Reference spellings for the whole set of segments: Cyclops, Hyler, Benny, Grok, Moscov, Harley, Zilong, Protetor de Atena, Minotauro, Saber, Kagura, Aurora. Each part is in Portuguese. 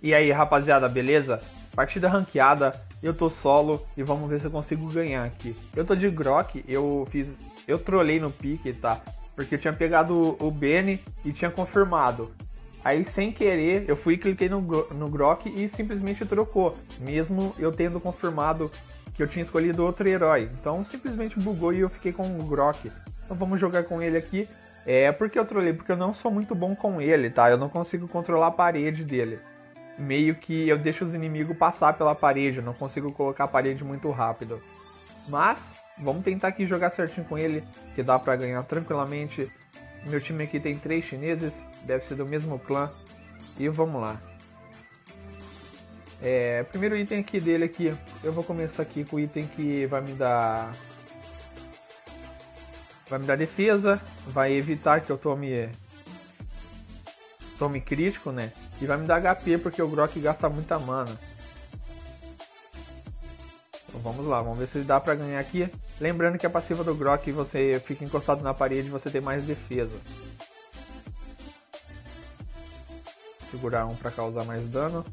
E aí, rapaziada, beleza? Partida ranqueada, eu tô solo e vamos ver se eu consigo ganhar aqui. Eu tô de Grok, eu trolei no pique, tá? Porque eu tinha pegado o Benny e tinha confirmado. Aí, sem querer, eu fui e cliquei no Grok e simplesmente trocou, mesmo eu tendo confirmado que eu tinha escolhido outro herói. Então, simplesmente bugou e eu fiquei com o Grok. Então, vamos jogar com ele aqui. É, porque eu trolei? Porque eu não sou muito bom com ele, tá? Eu não consigo controlar a parede dele. Meio que eu deixo os inimigos passar pela parede, eu não consigo colocar a parede muito rápido. Mas, vamos tentar aqui jogar certinho com ele, que dá pra ganhar tranquilamente. Meu time aqui tem 3 chineses, deve ser do mesmo clã. E vamos lá. É, primeiro item aqui dele aqui, eu vou começar aqui com o item que vai me dar... vai me dar defesa, vai evitar que eu tome crítico, né? E vai me dar HP, porque o Grok gasta muita mana. Então vamos lá, vamos ver se dá pra ganhar aqui. Lembrando que a passiva do Grok, você fica encostado na parede e você tem mais defesa. Segurar um pra causar mais dano.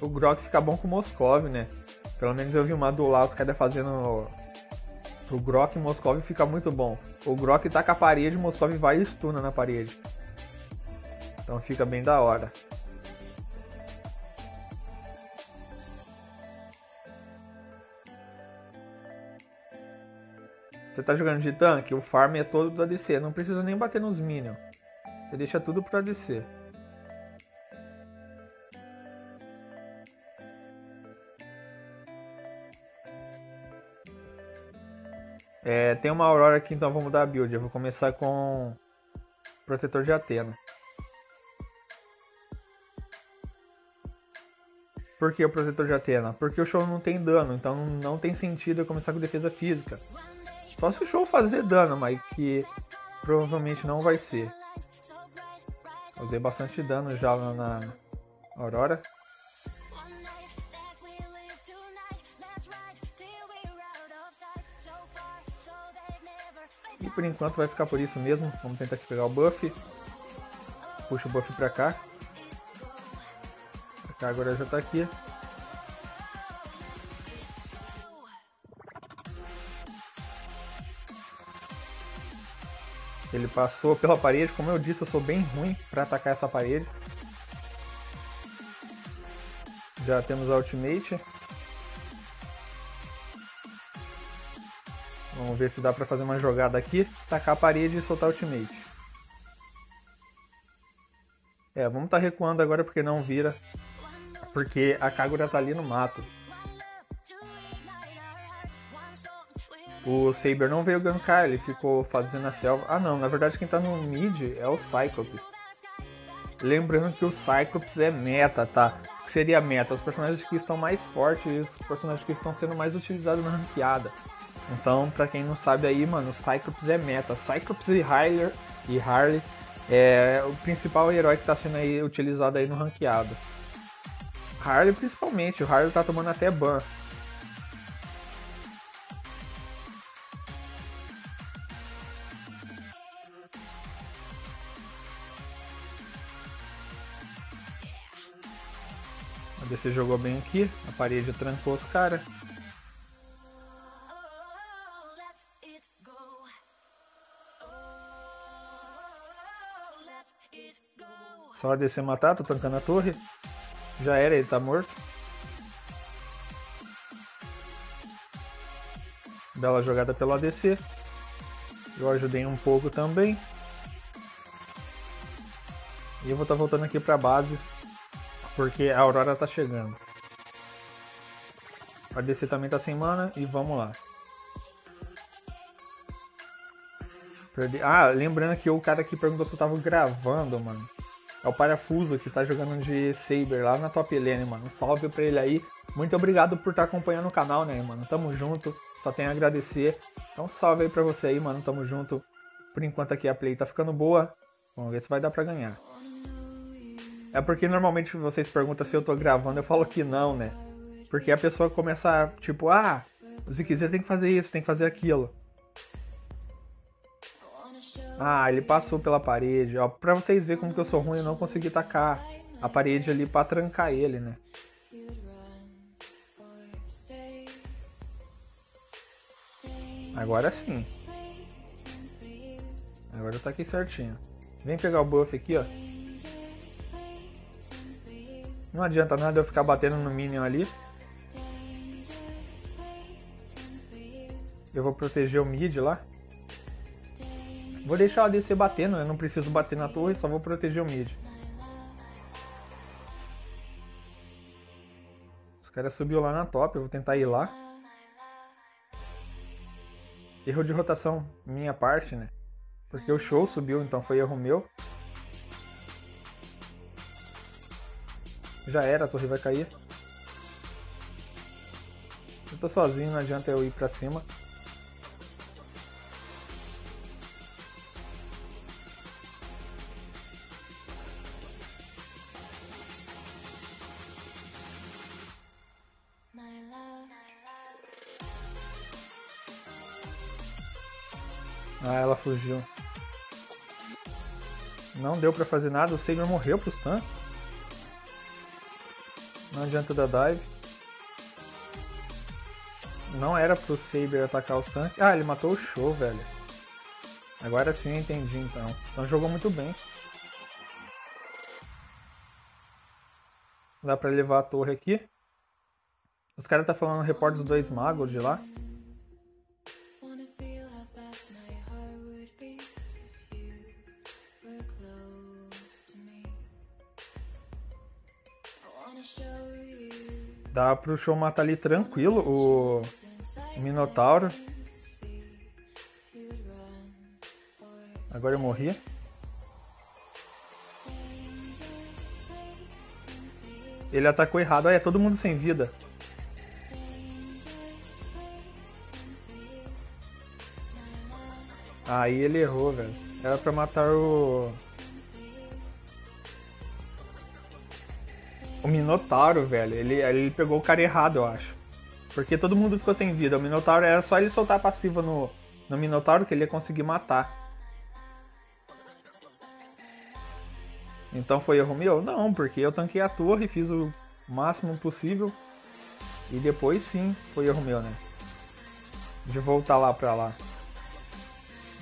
O Grok fica bom com o Moscov, né? Pelo menos eu vi uma do lá, os caras fazendo... o Grok e o Moscov fica muito bom. O Grok taca a parede, o Moscov vai e stuna na parede. Então fica bem da hora. Você tá jogando de tanque? O farm é todo do ADC. Não precisa nem bater nos minions. Você deixa tudo pro ADC. É, tem uma Aurora aqui, então vamos mudar a build. Eu vou começar com Protetor de Atena. Por que o Protetor de Atena? Porque o Show não tem dano, então não tem sentido eu começar com defesa física. Só se o Show fazer dano, mas que provavelmente não vai ser. Usei bastante dano já na Aurora. Por enquanto vai ficar por isso mesmo. Vamos tentar aqui pegar o buff. Puxa o buff pra cá. A Kagura já tá aqui. Ele passou pela parede. Como eu disse, eu sou bem ruim pra atacar essa parede. Já temos a ultimate. Vamos ver se dá pra fazer uma jogada aqui, tacar a parede e soltar o ultimate. É, vamos tá recuando agora porque não vira, porque a Kagura tá ali no mato. O Saber não veio gankar, ele ficou fazendo a selva. Ah não, na verdade quem tá no mid é o Cyclops. Lembrando que o Cyclops é meta, tá? O que seria meta? Os personagens que estão mais fortes e os personagens que estão sendo mais utilizados na ranqueada. Então, pra quem não sabe aí, mano, o Cyclops é meta. Cyclops e Hyler e Harley é o principal herói que tá sendo aí utilizado aí no ranqueado. Harley principalmente, o Harley tá tomando até ban. A DC jogou bem aqui, a parede trancou os caras. Só descer e matar, tô tancando a torre. Já era, ele tá morto. Bela jogada pelo ADC. Eu ajudei um pouco também. E eu vou estar voltando aqui pra base, porque a Aurora tá chegando. O ADC também tá sem mana e vamos lá. Ah, lembrando que o cara aqui perguntou se eu tava gravando, mano. É o Parafuso que tá jogando de Saber lá na top lane, mano. Um salve pra ele aí. Muito obrigado por estar acompanhando o canal, né, mano. Tamo junto. Só tenho a agradecer. Então salve aí pra você aí, mano. Tamo junto. Por enquanto aqui a play tá ficando boa. Vamos ver se vai dar pra ganhar. É porque normalmente vocês perguntam se eu tô gravando. Eu falo que não, né. Porque a pessoa começa tipo, ah, o Ziquezinho tem que fazer isso, tem que fazer aquilo. Ah, ele passou pela parede. Ó, pra vocês verem como que eu sou ruim, eu não consegui tacar a parede ali pra trancar ele, né? Agora sim. Agora eu taquei certinho. Vem pegar o buff aqui, ó. Não adianta nada eu ficar batendo no minion ali. Eu vou proteger o mid lá. Vou deixar a DC batendo, eu não preciso bater na torre, só vou proteger o mid. Os caras subiu lá na top, eu vou tentar ir lá. Erro de rotação, minha parte, né? Porque o show subiu, então foi erro meu. Já era, a torre vai cair. Eu tô sozinho, não adianta eu ir pra cima. Ah, ela fugiu. Não deu pra fazer nada, o Saber morreu pro stun. Não adianta da dive. Não era pro Saber atacar os tanques. Ah, ele matou o show, velho. Agora sim eu entendi, então. Então jogou muito bem. Dá pra levar a torre aqui. Os caras tá falando repórter dos dois magos de lá. Dá pro show matar ali tranquilo o Minotauro. Agora eu morri. Ele atacou errado. Olha, é todo mundo sem vida. Aí ele errou, velho. Era pra matar o Minotauro, velho, ele pegou o cara errado, eu acho. Porque todo mundo ficou sem vida. O Minotauro era só ele soltar a passiva no Minotauro que ele ia conseguir matar. Então foi erro meu? Não, porque eu tanquei a torre, fiz o máximo possível. E depois sim, foi erro meu, né? De voltar lá pra lá.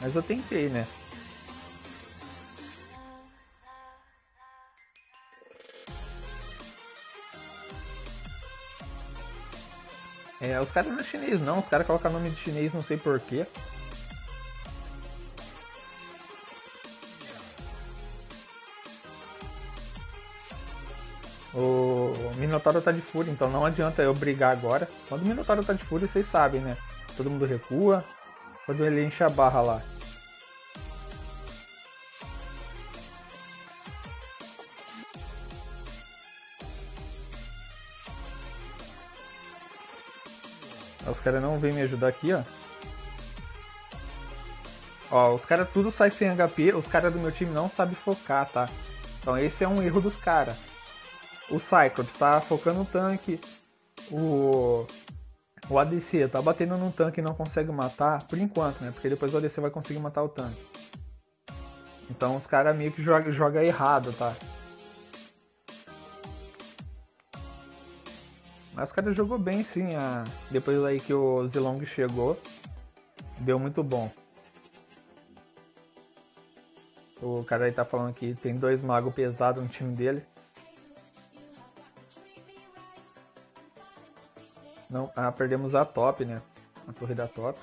Mas eu tentei, né? É, os caras não é chinês não, os caras colocam nome de chinês, não sei porquê. O Minotauro tá de fúria, então não adianta eu brigar agora. Quando o Minotauro tá de fúria, vocês sabem, né? Todo mundo recua, quando ele enche a barra lá. Os caras não vêm me ajudar aqui, ó. Ó, os caras tudo sai sem HP. Os caras do meu time não sabem focar, tá? Então esse é um erro dos caras. O Cyclops tá focando no tanque. O ADC tá batendo no tanque e não consegue matar. Por enquanto, né? Porque depois o ADC vai conseguir matar o tanque. Então os caras meio que joga errado, tá? Mas o cara jogou bem sim, depois aí que o Zilong chegou, deu muito bom. O cara aí tá falando que tem dois magos pesados no time dele. Não, perdemos a top, né? A torre da top.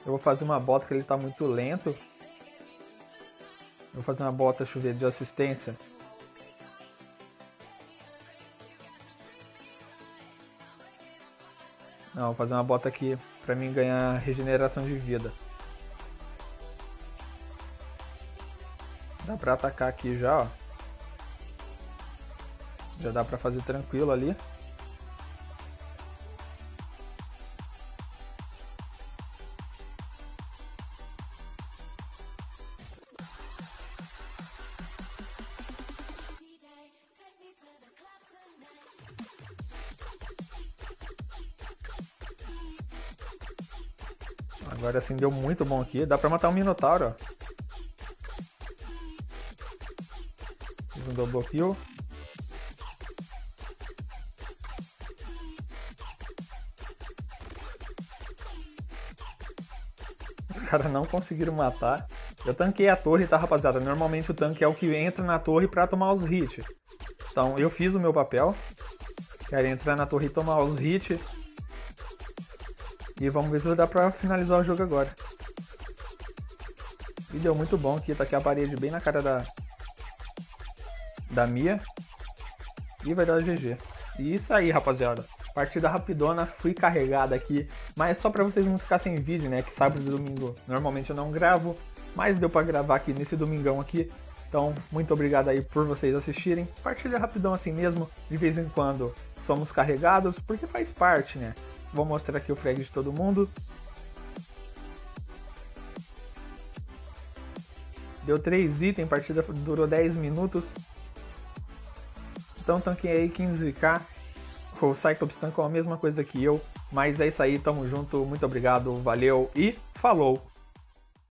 Eu vou fazer uma bota que ele tá muito lento. Eu vou fazer uma bota chover de assistência. Não, vou fazer uma bota aqui pra mim ganhar regeneração de vida. Dá pra atacar aqui já, ó. Já dá pra fazer tranquilo ali. Agora assim deu muito bom aqui. Dá pra matar um Minotauro, ó. Fiz um double kill. Os caras não conseguiram matar. Eu tanquei a torre, tá, rapaziada? Normalmente o tanque é o que entra na torre pra tomar os hits. Então eu fiz o meu papel. Quero entrar na torre e tomar os hits. E vamos ver se dá pra finalizar o jogo agora. E deu muito bom aqui. Tá aqui a parede bem na cara da Mia. E vai dar o GG. E isso aí, rapaziada. Partida rapidona. Fui carregada aqui. Mas só pra vocês não ficarem sem vídeo, né? Que sábado e domingo normalmente eu não gravo. Mas deu pra gravar aqui nesse domingão aqui. Então, muito obrigado aí por vocês assistirem. Partilha rapidão assim mesmo. De vez em quando somos carregados. Porque faz parte, né? Vou mostrar aqui o frag de todo mundo. Deu 3 itens, a partida durou 10 minutos. Então tanquei aí 15k. O Cyclops tancou a mesma coisa que eu. Mas é isso aí, tamo junto. Muito obrigado, valeu e falou!